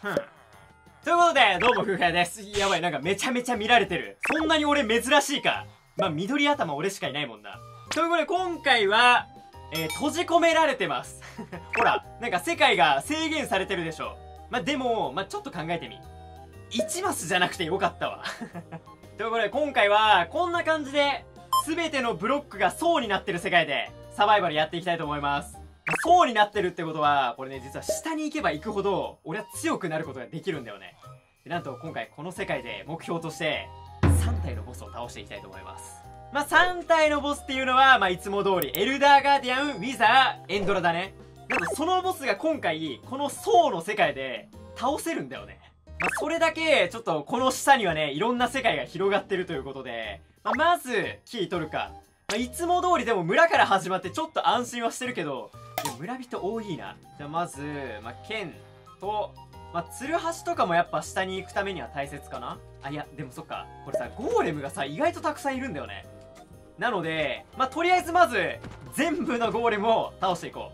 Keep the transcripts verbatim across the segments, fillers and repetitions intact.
ふん。ということで、どうも、ふうやです。やばい、なんかめちゃめちゃ見られてる。そんなに俺珍しいか。まあ、緑頭俺しかいないもんな。ということで、今回は、えー、閉じ込められてます。ほら、なんか世界が制限されてるでしょ。まあ、でも、まあ、ちょっと考えてみ。いちマスじゃなくてよかったわ。ということで、今回は、こんな感じで、すべてのブロックが層になってる世界で、サバイバルやっていきたいと思います。層になってるってことは、これね、実は下に行けば行くほど、俺は強くなることができるんだよね。でなんと今回この世界で目標として、さん体のボスを倒していきたいと思います。まあ、さん体のボスっていうのは、まあ、いつも通り、エルダーガーディアン、ウィザー、エンドラだね。なんとそのボスが今回、この層の世界で、倒せるんだよね。まあ、それだけ、ちょっとこの下にはね、いろんな世界が広がってるということで、まあ、まず、キー取るか。まあ、いつも通りでも村から始まってちょっと安心はしてるけど、村人多いな。じゃあまず、まあ、剣と、まあ、ツルハシとかもやっぱ下に行くためには大切かな。あ、いや、でもそっか。これさ、ゴーレムがさ、意外とたくさんいるんだよね。なので、まあ、とりあえずまず、全部のゴーレムを倒していこ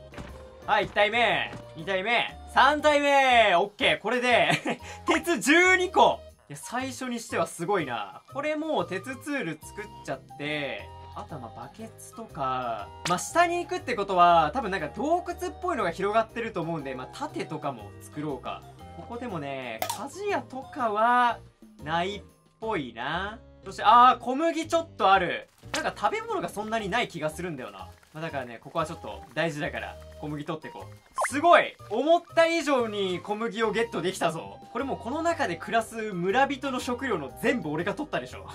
う。はい、いち体目、に体目、さん体目、オッケー。これで、鉄じゅうにこ。いや、最初にしてはすごいな。これもう鉄ツール作っちゃって、あとはまあバケツとか、まあ、下に行くってことは、多分なんか洞窟っぽいのが広がってると思うんで、まあ、盾とかも作ろうか。ここでもね、鍛冶屋とかは、ないっぽいな。そして、あー、小麦ちょっとある。なんか食べ物がそんなにない気がするんだよな。まあ、だからね、ここはちょっと大事だから、小麦取ってこう。すごい！思った以上に小麦をゲットできたぞ。これもうこの中で暮らす村人の食料の全部俺が取ったでしょ。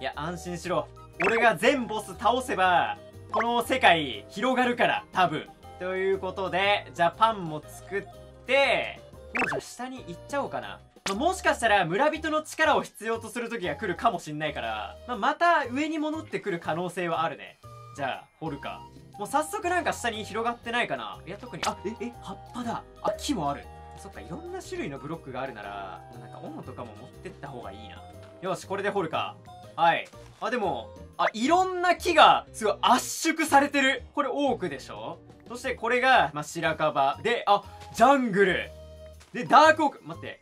いや、安心しろ。俺が全ボス倒せば、この世界広がるから、多分。ということで、じゃあパンも作って、もうじゃあ下に行っちゃおうかな。まあ、もしかしたら村人の力を必要とする時が来るかもしんないから、まあ、また上に戻ってくる可能性はあるね。じゃあ、掘るか。もう早速なんか下に広がってないかな。いや、特に、あ、え、え、葉っぱだ。あ、木もある。そっか、いろんな種類のブロックがあるなら、なんか斧とかも持ってった方がいいな。よし、これで掘るか。はい。あ、でも、あ、いろんな木が、すごい圧縮されてる。これ多くでしょ？そしてこれが、まあ、白樺。で、あ、ジャングル。で、ダークオーク。待って。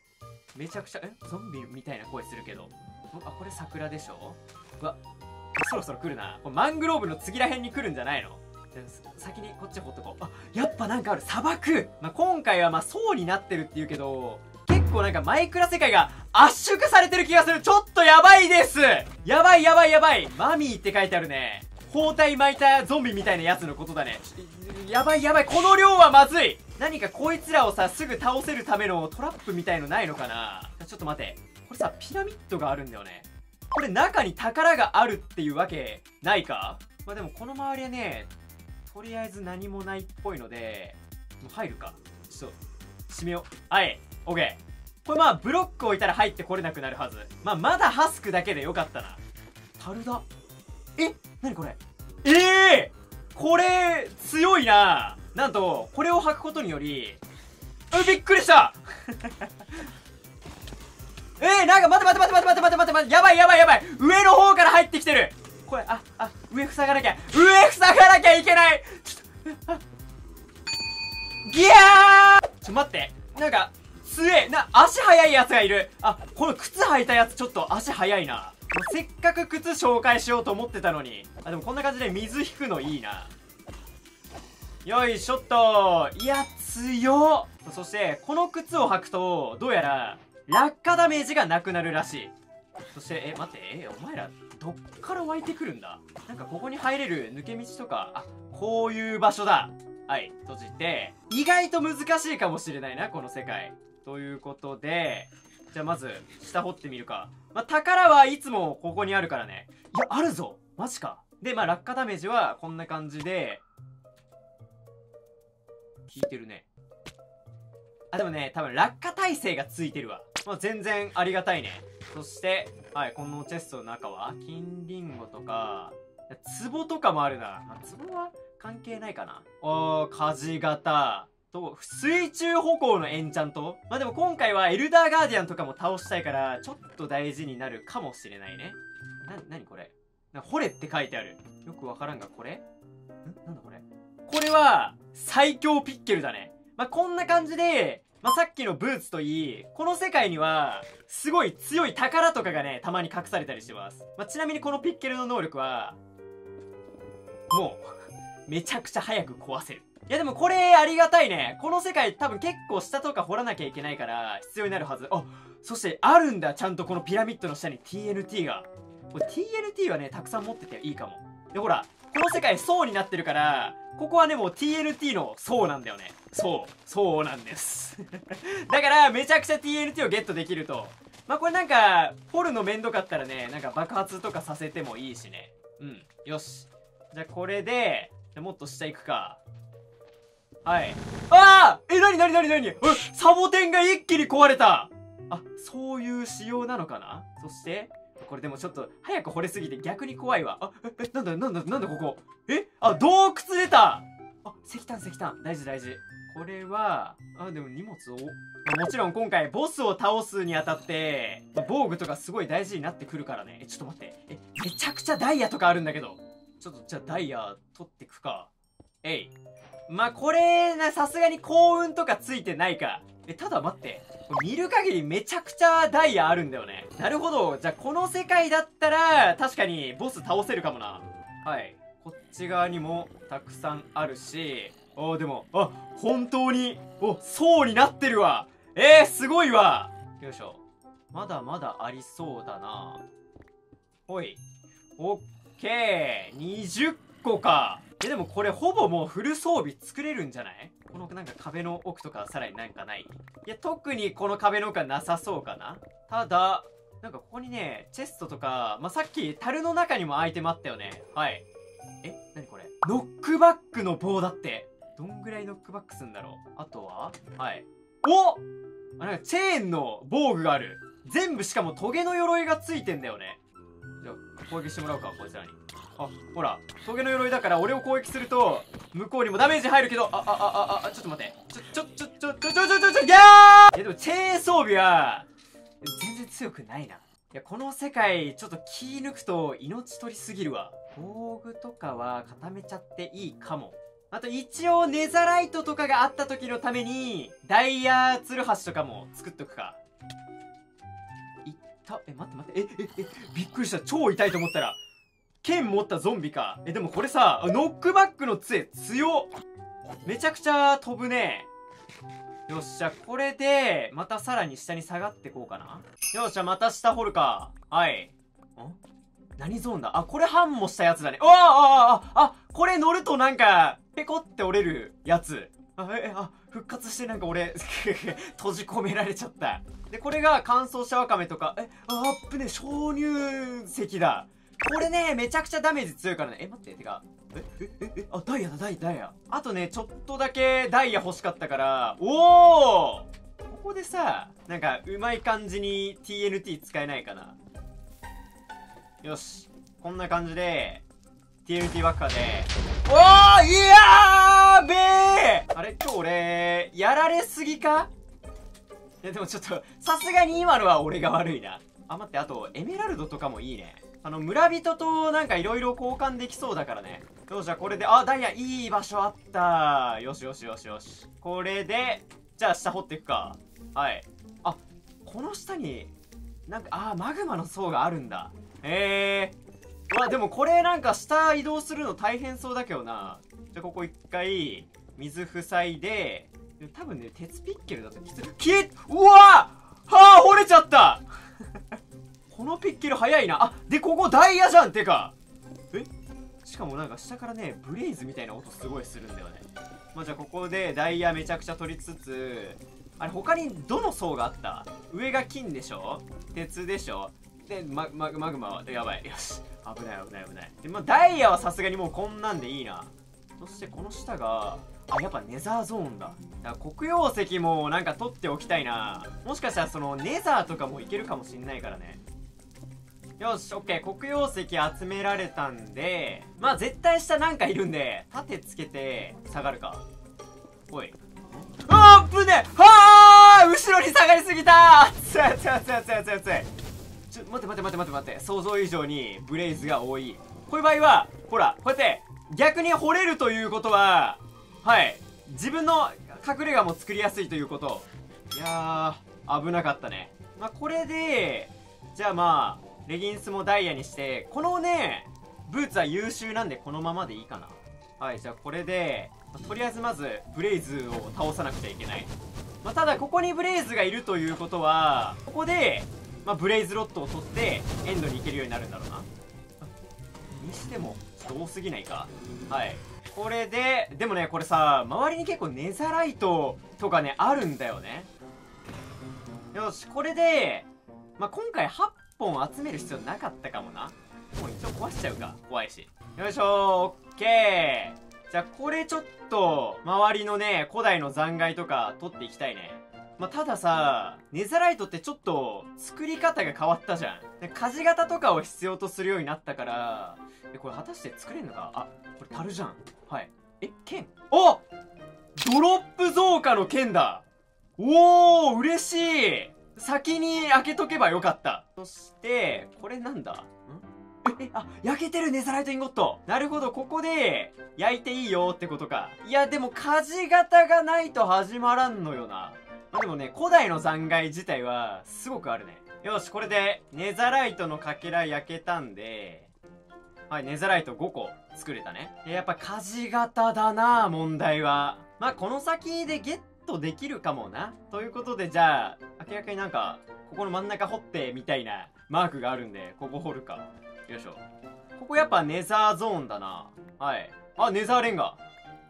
めちゃくちゃ、え？ゾンビみたいな声するけど。あ、これ桜でしょ？うわ、そろそろ来るな。これマングローブの次ら辺に来るんじゃないの？先にこっち掘っとこう。あ、やっぱなんかある。砂漠！まあ、今回はまあ、層になってるって言うけど、結構なんかマイクラ世界が圧縮されてる気がする。ちょっとやばいです。やばいやばいやばい。マミーって書いてあるね。包帯巻いたゾンビみたいなやつのことだね。やばいやばい。この量はまずい。何かこいつらをさ、すぐ倒せるためのトラップみたいのないのかな。ちょっと待って。これさ、ピラミッドがあるんだよね。これ中に宝があるっていうわけないか。まあでもこの周りはね、とりあえず何もないっぽいので、もう入るか。ちょっと、閉めよう。はい。オッケー。これまあ、ブロック置いたら入ってこれなくなるはず。まあ、まだハスクだけでよかったな。樽だ。え？なにこれ？ええー、これ、強いな。なんと、これを履くことにより、う、びっくりした。えー、なんか待て待て待て待て待て待て待て、やばいやばいやばい。上の方から入ってきてる。これ、あ、あ、上塞がなきゃ。上塞がなきゃいけない。ちょっと、あ、ギャー！ちょ、待って。なんか、強えな、足速いやつがいる。あ、この靴履いたやつちょっと足速いな。せっかく靴紹介しようと思ってたのに。あ、でもこんな感じで水引くのいいな。よいしょっと。いや、強っ。そして、この靴を履くと、どうやら、落下ダメージがなくなるらしい。そして、え、待って、え、お前ら、どっから湧いてくるんだ？なんかここに入れる抜け道とか、あ、こういう場所だ。はい、閉じて。意外と難しいかもしれないな、この世界。ということで、じゃあまず、下掘ってみるか。まあ、宝はいつもここにあるからね。いや、あるぞ！マジか。で、まあ、落下ダメージはこんな感じで、効いてるね。あ、でもね、多分落下耐性がついてるわ。まあ、全然ありがたいね。そして、はい、このチェストの中は、金リンゴとか、壺とかもあるな。まあ、壺は関係ないかな。おー、鍛冶型。水中歩行のエンチャント？まあでも今回はエルダーガーディアンとかも倒したいから、ちょっと大事になるかもしれないね。な、なにこれ？掘れって書いてある。よくわからんが、これ？ん？なんだこれ？これは、最強ピッケルだね。まあこんな感じで、まあ、さっきのブーツといい、この世界にはすごい強い宝とかがねたまに隠されたりしてます、まあ、ちなみにこのピッケルの能力はもうめちゃくちゃ早く壊せる。いやでもこれありがたいね。この世界多分結構下とか掘らなきゃいけないから必要になるはず。あ、そしてあるんだ、ちゃんとこのピラミッドの下に ティーエヌティー が。これ ティーエヌティー はねたくさん持ってていいかも。でほらこの世界層になってるから、ここはねもう ティーエヌティー の層なんだよね。そうそうなんですだからめちゃくちゃ ティーエヌティー をゲットできると、まあこれなんか掘るのめんどかったらねなんか爆発とかさせてもいいしね。うんよし、じゃあこれでもっと下行くか。はい。あーえ、なになになになに、サボテンが一気に壊れた。あ、そういう仕様なのかな。そして、これでもちょっと早く掘れすぎて逆に怖いわ。あ、え、なんだなんだなんだここ。え、あ、洞窟出た。あ、石炭石炭。大事大事。これは、あ、でも荷物を。もちろん今回ボスを倒すにあたって、防具とかすごい大事になってくるからね。え、ちょっと待って。え、めちゃくちゃダイヤとかあるんだけど。ちょっとじゃあダイヤ取ってくか。えい。まあこれなさすがに幸運とかついてないか。え、ただ待って、これ見る限りめちゃくちゃダイヤあるんだよね。なるほど、じゃあこの世界だったら確かにボス倒せるかもな。はい、こっち側にもたくさんあるし、あーでもあ本当にお層になってるわ。えー、すごいわ。よいしょ、まだまだありそうだな。ほい、オッケー、にじゅっこか。え、でもこれほぼもうフル装備作れるんじゃない？このなんか壁の奥とかさらになんかない？いや特にこの壁の奥はなさそうかな。ただなんかここにねチェストとか、まあ、さっき樽の中にもアイテムあったよね。はい、え、なにこれ、ノックバックの棒だって。どんぐらいノックバックすんだろう。あとははい、おあ、なんかチェーンの防具がある。全部しかもトゲの鎧がついてんだよね。じゃあ攻撃してもらおうかこいつらに。あ、ほらトゲの鎧だから俺を攻撃すると向こうにもダメージ入るけど、あああああ、ちょっと待って、ちょちょちょちょちょちょちょちょちょギャー。いやでもチェーン装備は全然強くないな。いやこの世界ちょっと気抜くと命取りすぎるわ。防具とかは固めちゃっていいかも。あと一応ネザライトとかがあった時のためにダイヤツルハシとかも作っとくか。いった、え、待って待って、えええ、びっくりした。超痛いと思ったら剣持ったゾンビか。え、でもこれさ、ノックバックの杖強っ。めちゃくちゃ飛ぶね。よっしゃ、これでまたさらに下に下がってこうかな。よっしゃ、また下掘るか。はい、ん、何ゾーンだ。あ、これハンモしたやつだね。おー、あああ、これ乗るとなんかペコって折れるやつ。あ、え、あ、復活してなんか俺閉じ込められちゃった。でこれが乾燥したワカメとか。え、あっぶね、鍾乳石だこれね。めちゃくちゃダメージ強いからね。え、待って、てか、ええええ、あ、ダイヤだ、ダイヤダイヤ。あとねちょっとだけダイヤ欲しかったから。おお、ここでさなんかうまい感じに ティーエヌティー 使えないかな。よし、こんな感じで ティーエヌティー ばっかで。おお、いやーべえ、あれ今日俺やられすぎか。いやでもちょっとさすがに今のは俺が悪いな。あ、待って、あとエメラルドとかもいいね。あの村人となんかいろいろ交換できそうだからね。よし、じゃあこれで、あ、ダイヤいい場所あった。よしよしよしよし。これで、じゃあ下掘っていくか。はい。あ、この下に、なんか、あ、マグマの層があるんだ。へえ。うわ、でもこれなんか下移動するの大変そうだけどな。じゃあここ一回、水塞いで、多分ね、鉄ピッケルだときつい。消え、うわー、はあ、掘れちゃったこのピッケル早いな。あ、でここダイヤじゃん。てか、え、しかもなんか下からねブレイズみたいな音すごいするんだよね。まあ、じゃあここでダイヤめちゃくちゃ取りつつ、あれ他にどの層があった。上が金でしょ、鉄でしょ、で マ, マ, マグマはやばい。よし、危ない危ない危ない。で、まあ、ダイヤはさすがにもうこんなんでいいな。そしてこの下が、あ、やっぱネザーゾーンだ。だから黒曜石もなんか取っておきたいな。もしかしたらそのネザーとかもいけるかもしんないからね。よし、オッケー、黒曜石集められたんで、まあ絶対下なんかいるんで盾つけて下がるか。おい、あーぶね、はあ、後ろに下がりすぎた。熱い熱い熱い熱い熱い熱い。ちょ、待って待って待って待って待って、想像以上にブレイズが多い。こういう場合はほらこうやって逆に掘れるということは、はい、自分の隠れ家も作りやすいということ。いやー、危なかったね。まあ、これで、じゃあまあ、レギンスもダイヤにして、このね、ブーツは優秀なんで、このままでいいかな。はい、じゃあこれで、まあ、とりあえずまず、ブレイズを倒さなくちゃいけない。まあ、ただ、ここにブレイズがいるということは、ここで、まあ、ブレイズロットを取って、エンドに行けるようになるんだろうな。にしても、ちょっと多すぎないか。はい。これで、でもね、これさ、周りに結構ネザライトとかね、あるんだよね。よし、これで、まあ、今回はっぽん集める必要なかったかもな。もう一応壊しちゃうか。怖いし。よいしょー、オッケー。じゃあ、これちょっと、周りのね、古代の残骸とか取っていきたいね。まあ、たださ、ネザライトってちょっと、作り方が変わったじゃん。鍛冶型とかを必要とするようになったから、え、これ果たして作れんのか？あ、これ樽じゃん。はい。え、剣？お！ドロップ増加の剣だ！おー、嬉しい！先に開けとけばよかった。そして、これなんだ？ん？え、え、あ、焼けてるネザライトインゴット！なるほど、ここで、焼いていいよってことか。いや、でも、鍛冶型がないと始まらんのよな。まあ、でもね、古代の残骸自体は、すごくあるね。よし、これで、ネザライトのかけら焼けたんで、はい、ネザライトごこ作れたね。やっぱ、鍛冶型だな、問題は。まあ、この先でゲットとできるかもな。ということで、じゃあ明らかになんかここの真ん中掘ってみたいなマークがあるんで、ここ掘るか。よいしょ。ここやっぱネザーゾーンだな。はい。あ、ネザーレンガ。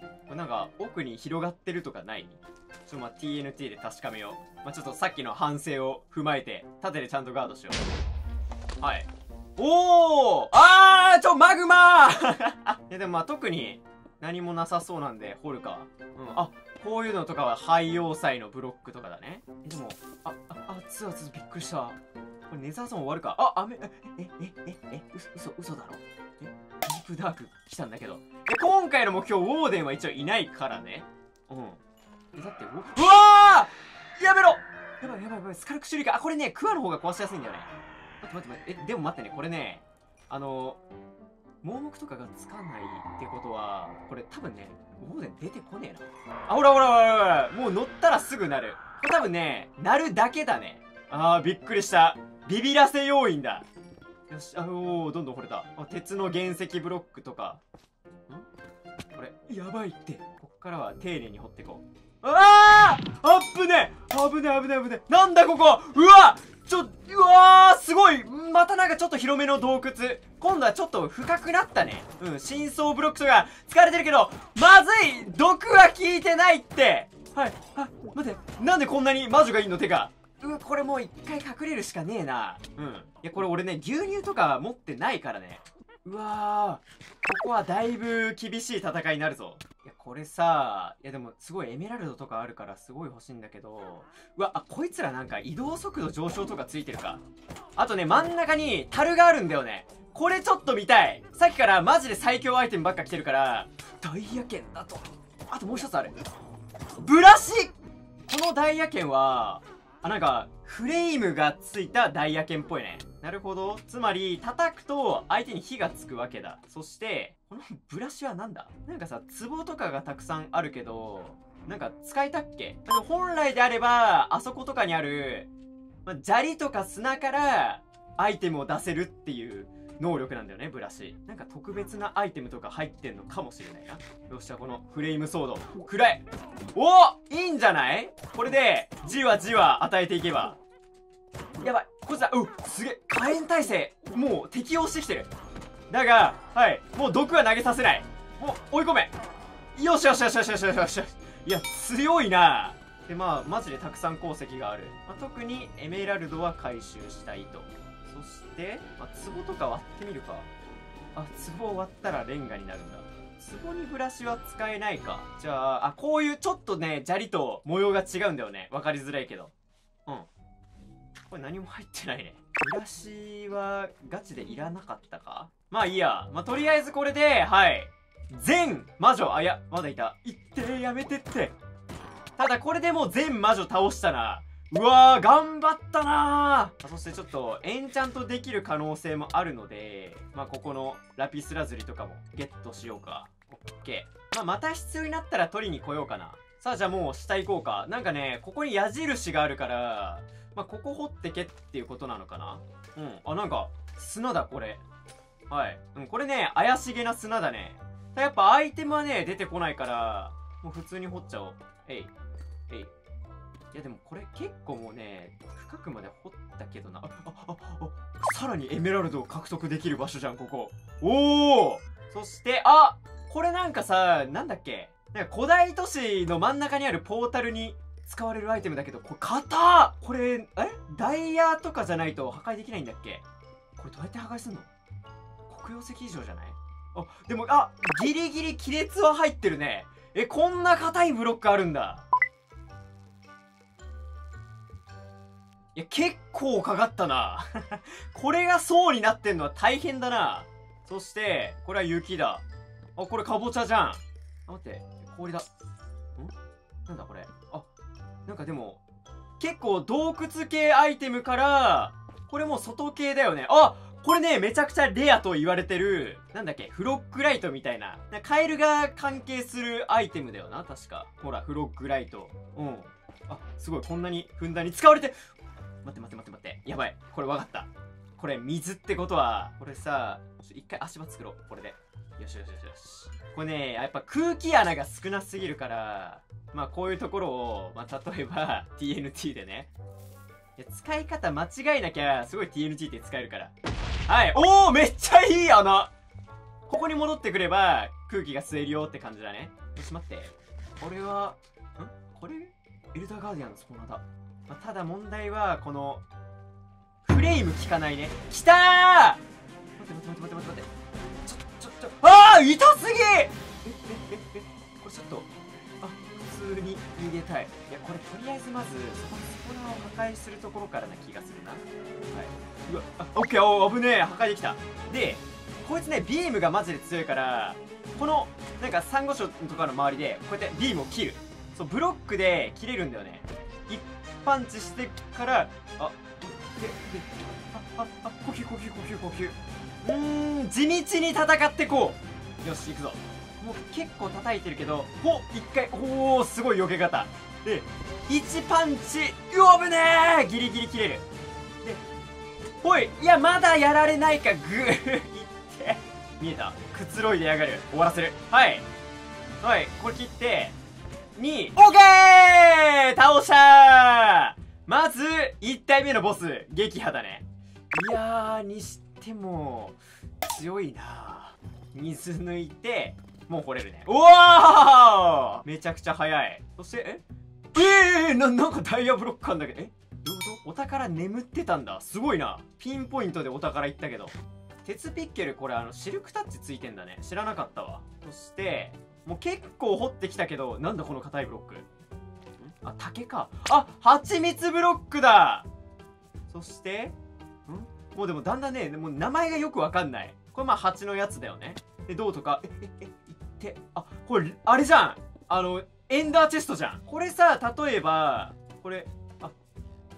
これなんか奥に広がってるとかない？ちょっとまあ ティーエヌティー で確かめよう。まあ、ちょっとさっきの反省を踏まえて縦でちゃんとガードしよう。はい。おー、あー、ちょ、マグマーいや、でもまあ特に何もなさそうなんで掘るか。うん、あ、こういうのとかは廃要塞のブロックとかだね。え、でも、あ、あ、熱々びっくりした。これネザーゾーン終わるか。あ、雨、え、え、え、え、え、嘘、嘘だろ。え、ディープダーク来たんだけど。え、今回の目標、ウォーデンは一応いないからね。うん。だって、うわー！やめろ！やばいやばいやばい、スカルクシュリカ。あ、これね、クワの方が壊しやすいんだよね。待って待って待って、え、でも待ってね、これね、あの、盲目とかがつかないってことは、これ多分ね、ウォーデン出てこねえな。あ、ほらほらほらほら、もう乗ったらすぐなる。これ多分ね、なるだけだね。あー、びっくりした。ビビらせ要因だ。よし、あのー、どんどん掘れた。あ、鉄の原石ブロックとか。ん？これ、やばいって。こっからは丁寧に掘ってこう。あー！あぶねえ！危ねえ危ねえ危ねえ！なんだここ！うわ！ちょ、うわー、すごい。またなんかちょっと広めの洞窟。今度はちょっと深くなったね。うん、深層ブロックとか使われてるけど、まずい！毒は効いてないって。はい、あ、待って、なんでこんなに魔女がいんの？てか。うわ、これもう一回隠れるしかねえな。うん。いや、これ俺ね、牛乳とか持ってないからね。うわー、ここはだいぶ厳しい戦いになるぞ。いや、これさ、いやでもすごいエメラルドとかあるからすごい欲しいんだけど、うわ、あ、こいつらなんか移動速度上昇とかついてるか。あとね、真ん中に樽があるんだよね。これちょっと見たい。さっきからマジで最強アイテムばっか来てるから、ダイヤ剣だと。あともう一つある。ブラシ！このダイヤ剣は、あ、なんか、フレームがついたダイヤ剣っぽいね。なるほど。つまり、叩くと相手に火がつくわけだ。そして、このブラシはなんだ？なんかさ、壺とかがたくさんあるけど、なんか使えたっけ？でも本来であれば、あそことかにある、まあ、砂利とか砂からアイテムを出せるっていう能力なんだよね、ブラシ。なんか特別なアイテムとか入ってんのかもしれないな。よっしゃ、このフレームソード。暗い！お！いいんじゃない？これで、じわじわ与えていけば。やばい。こいつだ。うっ、すげえ。火炎耐性。もう適応してきてる。だが、はい。もう毒は投げさせない。もう追い込め。よしよしよしよしよしよし。いや、強いな。で、まあ、マジでたくさん鉱石がある。まあ、特にエメラルドは回収したいと。そして、まあ、壺とか割ってみるか。あ、壺を割ったらレンガになるんだ。壺にブラシは使えないか。じゃあ、あ、こういうちょっとね、砂利と模様が違うんだよね。わかりづらいけど。うん。これ何も入ってないね。ブラシはガチでいらなかったか？まあいいや。まあとりあえずこれで、はい。全魔女、あ、いや、まだいた。いって、やめてって。ただこれでもう全魔女倒したな。うわー、頑張ったなー。そしてちょっとエンチャントできる可能性もあるので、まあここのラピスラズリとかもゲットしようか。オッケー。まあまた必要になったら取りに来ようかな。さあ、じゃあもう下行こうか。なんかね、ここに矢印があるから、まあ、ここ掘ってけっていうことなのかな。うん。あ、なんか、砂だ、これ。はい。うん、これね、怪しげな砂だね。やっぱアイテムはね、出てこないから、もう普通に掘っちゃおう。えい。えい。いや、でもこれ結構もうね、深くまで掘ったけどな。あ、あ、あ、あ、さらにエメラルドを獲得できる場所じゃん、ここ。おお！そして、あ！これなんかさ、なんだっけ？なんか古代都市の真ん中にあるポータルに使われるアイテムだけど、これ、型！これ、あれ？ダイヤとかじゃないと破壊できないんだっけ？これどうやって破壊すんの？黒曜石以上じゃない？あ、でも、あ、ギリギリ亀裂は入ってるね。え、こんな硬いブロックあるんだ。いや、結構かかったな。これが層になってんのは大変だな。そして、これは雪だ。あ、これかぼちゃじゃん。あ、待って、氷だ。ん？なんだこれ。あ、なんかでも、結構洞窟系アイテムから、これもう外系だよね。あ、これね、めちゃくちゃレアと言われてる、なんだっけ、フロッグライトみたいな。カエルが関係するアイテムだよな、確か。ほら、フロッグライト。うん。あ、すごい、こんなにふんだんに使われて。待って待って待って待って。やばい。これわかった。これ、水ってことは、これさ、ちょっと一回足場作ろう。これで。よしよしよしよし。これね、やっぱ空気穴が少なすぎるから、まあこういうところを、まあ例えば ティーエヌティー でね。いや、使い方間違えなきゃ、すごい ティーエヌティー って使えるから。はい。おー、めっちゃいい穴。ここに戻ってくれば、空気が吸えるよって感じだね。ちょっと待って。これは、ん？これ？エルダーガーディアンのスポーナーだ。まあ、ただ問題は、この、フレーム効かないね。きたー！待って待って待って待って待って。ちょ、ちょ、ちょ、あー！痛すぎ！え、え、え、え、これちょっと、あ、普通に逃げたい。いや、これとりあえずまず、そこにスポーナーを破壊するところからな気がするな。はい。うわ、あ、オッケー、おー、危ねえ、破壊できた。で、こいつね、ビームがマジで強いから、この、なんか、サンゴ礁とかの周りで、こうやってビームを切る。そう、ブロックで切れるんだよね。一パンチしてから、あ、で、で、あ、あ、あ、呼吸、呼吸、呼吸、呼吸。うーん、地道に戦ってこう。よし、行くぞ。もう結構叩いてるけど、ほ、一回、おー、すごい避け方。で、一パンチ、うわ、危ねえ！ギリギリ切れる。おい、いや、まだやられないか、グー、いって。見えた？くつろいでやがる。終わらせる。はい。はい、これ切って、に、オッケー！倒したー！まず、いち体目のボス、撃破だね。いやー、にしても、強いなー。水抜いて、もう掘れるね。おー！めちゃくちゃ早い。そして、え？えー、な、なんかダイヤブロックあんだけど、え？お宝眠ってたんだ。すごいな。ピンポイントでお宝いったけど。鉄ピッケル、これあの、シルクタッチついてんだね。知らなかったわ。そして、もう結構掘ってきたけど、なんだこの硬いブロック。ん？あ、竹か。あ、蜂蜜ブロックだ！そして、ん？もうでもだんだんね、もう名前がよくわかんない。これまあ蜂のやつだよね。で、銅とか、え、え、え、いって、あ、これ、あれじゃん！あの、エンダーチェストじゃん。これさ、例えば、これ、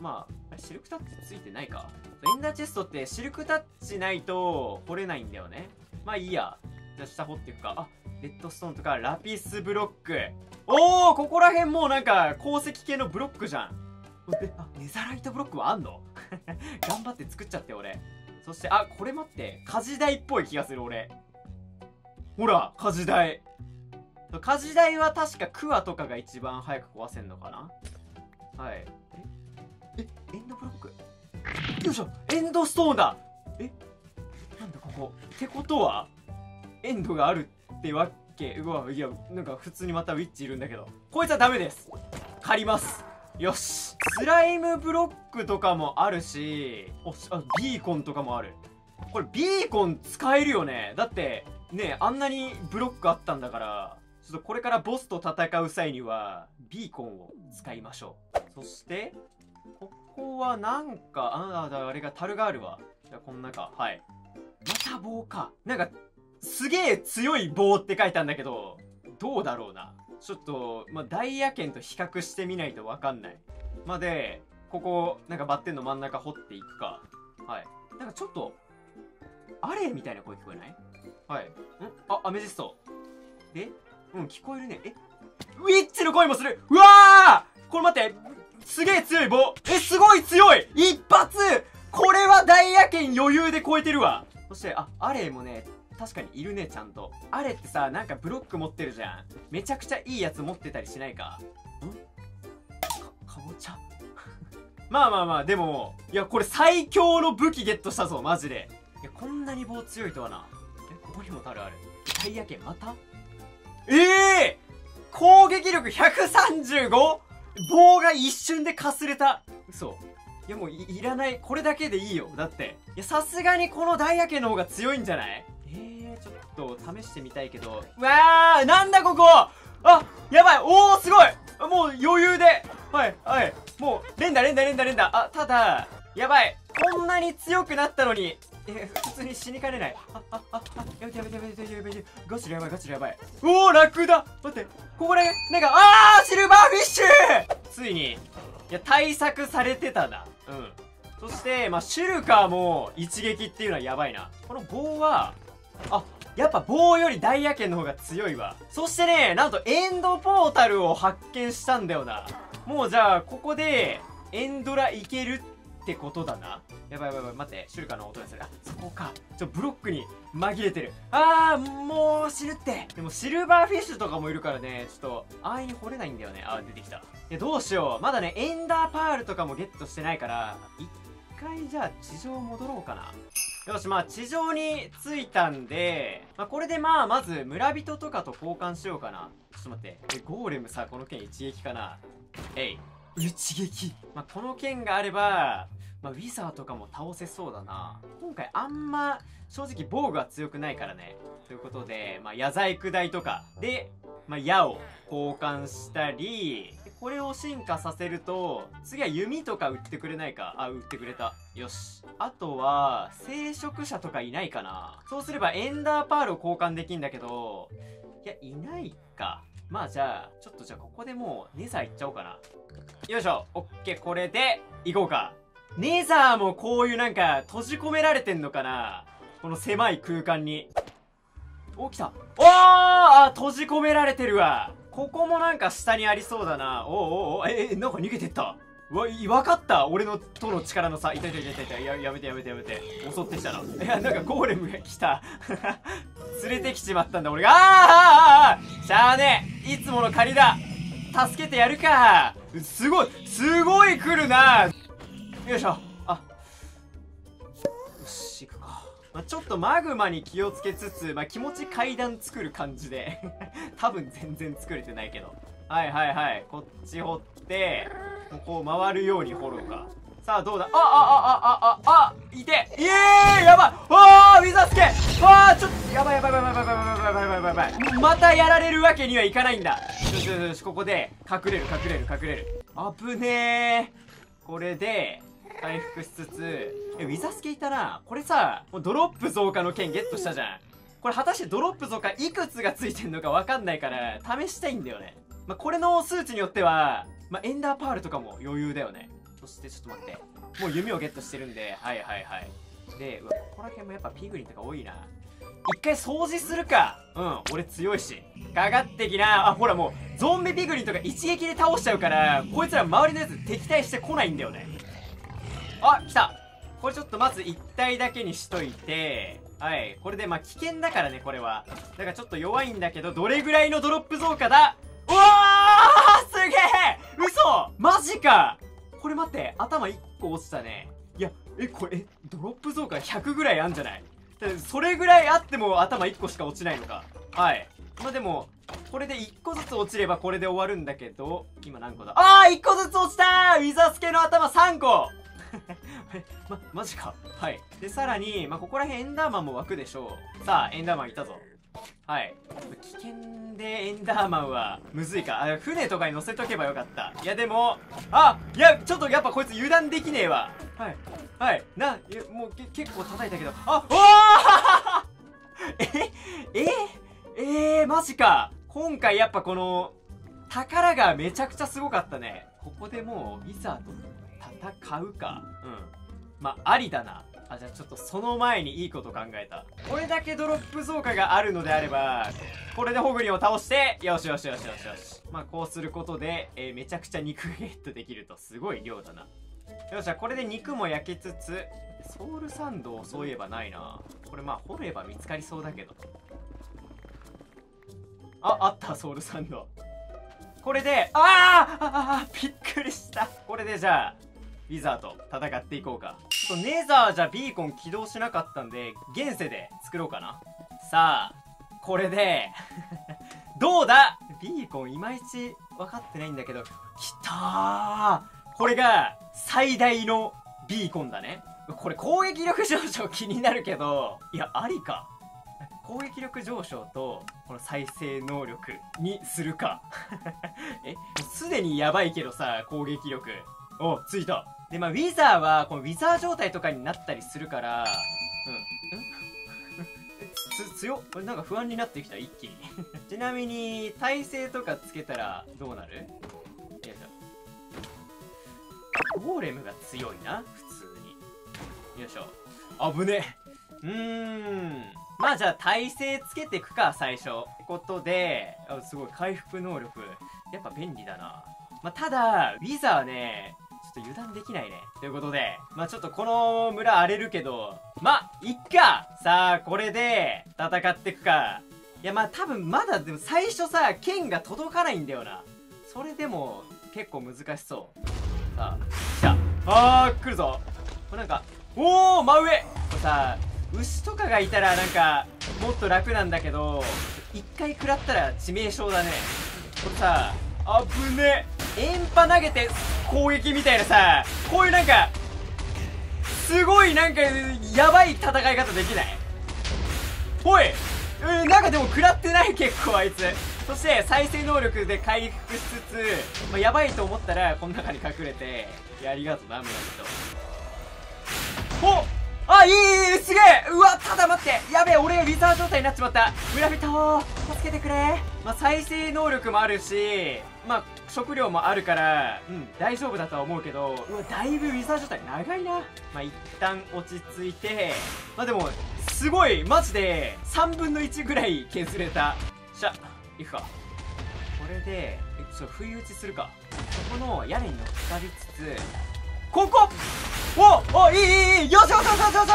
まあ、あれシルクタッチついてないか。エンダーチェストってシルクタッチないと掘れないんだよね。まあいいや。じゃあ下掘っていくか。あ、レッドストーンとかラピスブロック。おー、ここら辺もうなんか鉱石系のブロックじゃん。あ、ネザライトブロックはあんの？頑張って作っちゃって俺。そして、あ、これ待って。火事台っぽい気がする俺。ほら、火事台。火事台は確かクワとかが一番早く壊せんのかな？はい。え、エンドブロック。よいしょ、エンドストーンだ。え、なんだここ。ってことは、エンドがあるってわけ。うわ、いや、なんか普通にまたウィッチいるんだけど。こいつはダメです。借ります。よし。スライムブロックとかもあるし、おし、あ、ビーコンとかもある。これビーコン使えるよね。だって、ね、あんなにブロックあったんだから、ちょっとこれからボスと戦う際には、ビーコンを使いましょう。そして、ここはなんか、ああ、あれが樽があるわ。じゃあこんなか。はい。また棒か。なんか、すげえ強い棒って書いたんだけど、どうだろうな。ちょっと、まあ、ダイヤ圏と比較してみないとわかんない。まあ、で、ここ、なんかバッテンの真ん中掘っていくか。はい。なんかちょっと、あれみたいな声聞こえない？はい。ん？あ、アメジスト。で？うん、聞こえるね。え、ウィッチの声もする。うわー、これ待って、すげえ強い棒。え、すごい強い、一発。これはダイヤ圏余裕で超えてるわ。そして、あ、アレイもね、確かにいるね、ちゃんと。アレイってさ、なんかブロック持ってるじゃん。めちゃくちゃいいやつ持ってたりしないか。ん？か、かぼちゃまあまあまあ、でも、いや、これ最強の武器ゲットしたぞ、マジで。いや、こんなに棒強いとはな。え、ここにも樽ある。ダイヤ圏また？ええー、攻撃力 ひゃくさんじゅうご？ 棒が一瞬でかすれた。嘘。いやもう い, いらない。これだけでいいよ。だって。いや、さすがにこのダイヤ圏の方が強いんじゃない？えー、ちょっと試してみたいけど。うわー、なんだここ！あ、やばい！おー、すごい！もう余裕で。はい、はい。もう、連打連打連打連打。あ、ただ、やばい。こんなに強くなったのに。え、普通に死にかねない。あ、あ、あ、あ、やめてやめてやめてやめて。ガチでやばいガチでやばい。おー、楽だ。待って、ここら辺、なんか、あー、シルバーフィッシュ！ついに、いや、対策されてたな。うん。そして、まあ、シュルカーも一撃っていうのはやばいな。この棒は、あ、やっぱ棒よりダイヤ圏の方が強いわ。そしてね、なんとエンドポータルを発見したんだよな。もうじゃあ、ここで、エンドラいけるって。ってことだな。やばいやばいやばい、待って、シュルカーの音です。あ、そこか。ちょ、ブロックに紛れてる。あー、もう死ぬって。でもシルバーフィッシュとかもいるからね、ちょっと、安易に掘れないんだよね。あー、出てきた。いや、どうしよう。まだね、エンダーパールとかもゲットしてないから、一回じゃあ地上戻ろうかな。よし、まあ地上に着いたんで、まあこれでまあ、まず村人とかと交換しようかな。ちょっと待って。え、ゴーレムさ、この剣一撃かな。えい。一撃、まあ、この剣があれば、まあ、ウィザーとかも倒せそうだな。今回あんま正直防具は強くないからね。ということで、まあ、野菜砕いとかで、まあ、矢を交換したり、これを進化させると次は弓とか打ってくれないか。あ、打ってくれた。よし、あとは聖職者とかいないかな。そうすればエンダーパールを交換できんだけど、いや、いないか。まあじゃあ、ちょっとじゃあここでもうネザーいっちゃおうかな。よいしょ、オッケー、これでいこうか。ネザーもこういうなんか閉じ込められてんのかな、この狭い空間に。お、来た。おー、あ、閉じ込められてるわ。ここもなんか下にありそうだな。おーおーおー、ええ、なんか逃げてった。うわ、わかった、俺のとの力の差。痛い痛い痛い痛い。 や, やめてやめてやめて。襲ってきたな。いや、なんかゴーレムが来た連れてきちまったんだ俺が。ああああ、しゃあねえ、いつもの借りだ。助けてやるか。すごい、すごい来るな。よいしょ。あ、よし、行くか。まあ、ちょっとマグマに気をつけつつ、まあ、気持ち階段作る感じで多分全然作れてないけど。はいはいはい、こっち掘ってここを回るように掘ろうか。さあ、どうだ。あああああああ、いて、いえー、やばい。あー、ウィザースケ、あー、ちょっとやばいやばいやばいやばいやばいやばいやばいやばい。またやられるわけにはいかないんだ。よしよしよし、ここで隠れる隠れる隠れる。あぶねー。これで回復しつつ、え、ウィザースケいたな。これさ、もうドロップ増加の剣ゲットしたじゃん。これ果たしてドロップ増加いくつがついてんのかわかんないから試したいんだよね。まあ、これの数値によっては、まあ、エンダーパールとかも余裕だよね。そしてちょっと待って、もう弓をゲットしてるんで、はいはいはい。で、うわ、ここら辺もやっぱピグリンとか多いな。一回掃除するか。うん、俺強いし。かかってきな。あ、ほら、もうゾンビピグリンとか一撃で倒しちゃうから、こいつら周りのやつ敵対してこないんだよね。あ、来た。これちょっとまず一体だけにしといて、はい、これでまあ危険だからね、これは。だからちょっと弱いんだけど、どれぐらいのドロップ増加だ。うわあ、すげえ、嘘、マジか。これ待って、頭いっこ落ちたね。いや、え、これ、え、ドロップ増加ひゃくぐらいあんじゃない？それぐらいあっても頭いっこしか落ちないのか。はい、まあでもこれでいっこずつ落ちればこれで終わるんだけど、今何個だ。あー、いっこずつ落ちたー。ウィザースケの頭さんこま、マジか。はい、でさらに、まあ、ここら辺エンダーマンも湧くでしょう。さあ、エンダーマンいたぞ。はい、危険でエンダーマンはむずいか。あ、船とかに乗せとけばよかった。いや、でも、あ、いや、ちょっとやっぱこいつ油断できねえわ。はいはい、な、いや、もうけ結構叩いたけど、あ、おーえええー、マジか。今回やっぱこの宝がめちゃくちゃすごかったね。ここでもうウィザーと戦うか。うん、まあありだな。あ、じゃあちょっとその前にいいこと考えた。これだけドロップ増加があるのであれば、これでホグリンを倒して、よしよしよしよしよし。まあこうすることで、えー、めちゃくちゃ肉ゲットできると。すごい量だな。よっしゃ、これで肉も焼けつつ、ソウルサンドをそういえばないな。これまあ掘れば見つかりそうだけど。あ、あった、ソウルサンド。これで、あーあーびっくりした。これでじゃあウィザーと戦っていこうか。ちょっとネザーじゃビーコン起動しなかったんで、現世で作ろうかな。さあこれでどうだ。ビーコンいまいち分かってないんだけど、きたー。これが最大のビーコンだね。これ攻撃力上昇気になるけど、いやありか。攻撃力上昇とこの再生能力にするかえ、すでにやばいけどさ、攻撃力おついた。でまあウィザーはこのウィザー状態とかになったりするから、うんうんつ強っ。これなんか不安になってきた一気にちなみに耐性とかつけたらどうなる？よいしょ、ゴーレムが強いな普通に。よいしょ、危ねえ。うーん、まあじゃあ耐性つけていくか最初ってことで。あ、すごい回復能力やっぱ便利だな。まあ、ただウィザーはねちょっと油断できないね。ということでまあちょっとこの村荒れるけど、まあいっか。さあこれで戦っていくか。いやまあ多分まだでも最初さ剣が届かないんだよな。それでも結構難しそう。さあ来た、あー来るぞ。これなんか、おお真上。これさ牛とかがいたらなんかもっと楽なんだけど、一回食らったら致命傷だね。これさあぶねえ。エンパ投げて攻撃みたいなさ、こういうなんかすごいなんかやばい戦い方できない？おい、えー、なんかでも食らってない、結構あいつ。そして再生能力で回復しつつ、まあ、やばいと思ったらこの中に隠れて。いやありがとうな村人。おっ、あ、いいいいすげえ。うわ、ただ待って、やべえ、俺がウィザー状態になっちまった。村人、助けてくれ。まあ、再生能力もあるし、まあ、食料もあるから、うん、大丈夫だとは思うけど、うわ、だいぶウィザー状態長いな。まあ、一旦落ち着いて、まあ、でも、すごい、マジで、さんぶんのいちぐらい削れた。しゃ、行くか。これで、ちょっと不意打ちするか。ここの屋根に乗っかりつつ、ここおお、いいいいいい、よしよしよしよしよしよし、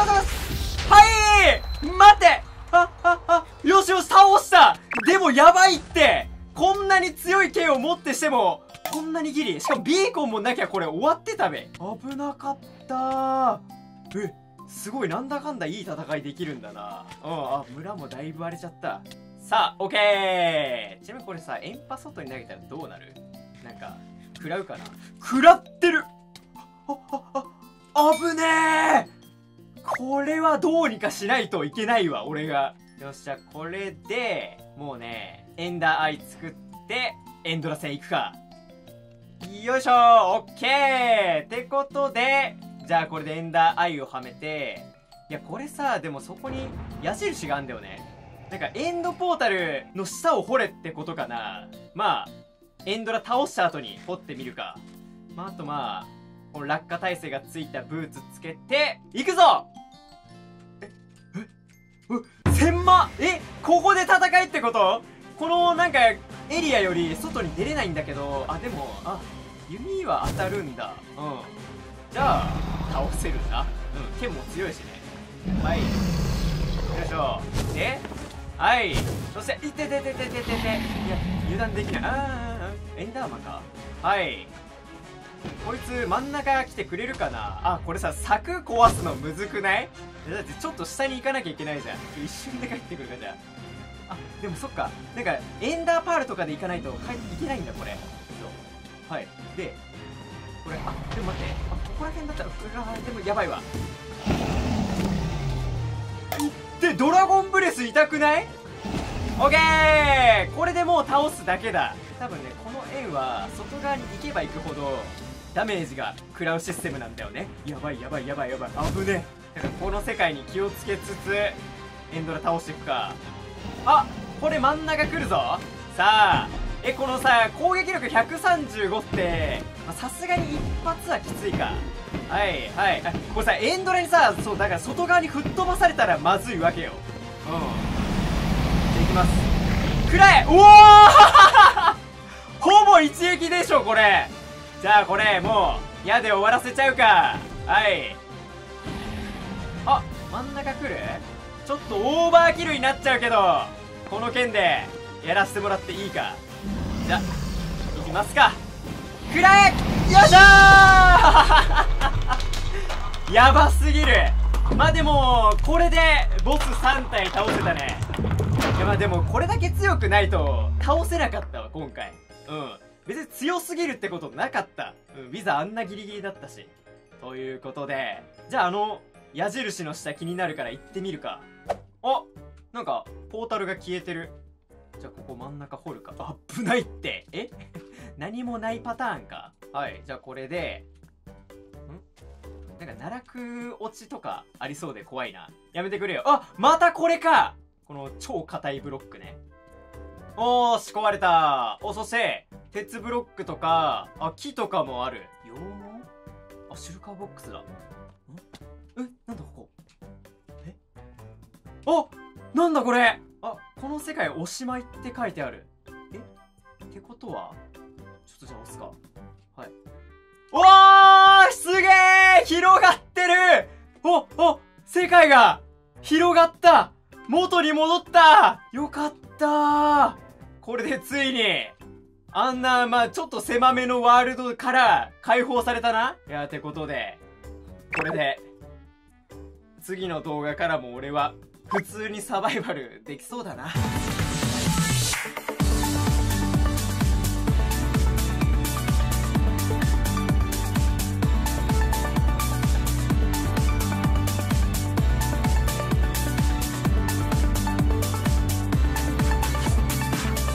はい待って、あああよしよし倒した。でもやばいって、こんなに強い剣を持ってしてもこんなにギリ、しかもビーコンもなきゃこれ終わってたべ。危なかったー。え、すごいなんだかんだいい戦いできるんだな。うん、あ、村もだいぶ荒れちゃった。さあオッケー。ちなみにこれさエンパ外に投げたらどうなる？なんか食らうかな。食らってる。あああ危ねえ。これはどうにかしないといけないわ俺が。よっしゃ、これでもうねエンダーアイ作ってエンドラ戦行くか。よいしょー、オッケーってことで、じゃあこれでエンダーアイをはめて。いやこれさでもそこに矢印があんだよね。なんかエンドポータルの下を掘れってことかな。まあエンドラ倒した後に掘ってみるか。まああとまあこの落下耐性がついたブーツつけていくぞ。えええせんまん、えここで戦いってこと？このなんかエリアより外に出れないんだけど、あでもあ弓は当たるんだ。うん、じゃあ倒せるな。うん、剣も強いしね。はい、よいしょ。ではい、そしていててててててて、いや油断できない。あーエンダーマンか。はい、こいつ真ん中来てくれるかな。あこれさ柵壊すのむずくない？だってちょっと下に行かなきゃいけないじゃん。一瞬で帰ってくるかじゃあ。あでもそっか、なんかエンダーパールとかで行かないと帰っていけないんだこれ。はい、でこれ、あでも待って、あここら辺だったらあでもやばいわ。でドラゴンブレス痛くない？オッケー、これでもう倒すだけだ。多分ねこの円は外側に行けば行くほどダメージが食らうシステムなんだよね。やばいやばいやばいやばい、危ねえ。だからこの世界に気をつけつつエンドラ倒していくか。あこれ真ん中来るぞ。さあえ、このさ、攻撃力ひゃくさんじゅうごってさすがに一発はきついか。はいはいはい、これさエンドレにさ、そうだから外側に吹っ飛ばされたらまずいわけよ。うん、じゃいきます。くらえ、おおほぼ一撃でしょこれ。じゃあこれもう矢で終わらせちゃうか。はい、あ、真ん中来る。ちょっとオーバーキルになっちゃうけど、この剣でやらせてもらっていいか。じゃあいきますか。くらえ、よっしゃーやばすぎる。まあでもこれでボスさん体倒せたね。いやまあでもこれだけ強くないと倒せなかったわ今回。うん、別に強すぎるってことなかった。うん、ウィザあんなギリギリだったし。ということで、じゃああの矢印の下気になるから行ってみるか。あ、なんかポータルが消えてる。じゃあここ真ん中掘るか。あ、危ないって。え何もないパターンか。はい、じゃあこれでん、なんか奈落落ちとかありそうで怖いな。やめてくれよ。あ、またこれか、この超硬いブロックね。おー、仕込まれた。お、そして鉄ブロックとか、あ、木とかもある。羊毛、あ、シルカーボックスだ。ん、え、なんだここ。え、あ、なんだこれ。あ、この世界おしまいって書いてある。えってことはちょっとじゃあ押すか。はい、おー、すげえ、広がってる。おお、世界が広がった、元に戻った、よかったー。これでついにあんな、まあちょっと狭めのワールドから解放されたな。いやー、てことでこれで次の動画からも俺は普通にサバイバルできそうだな。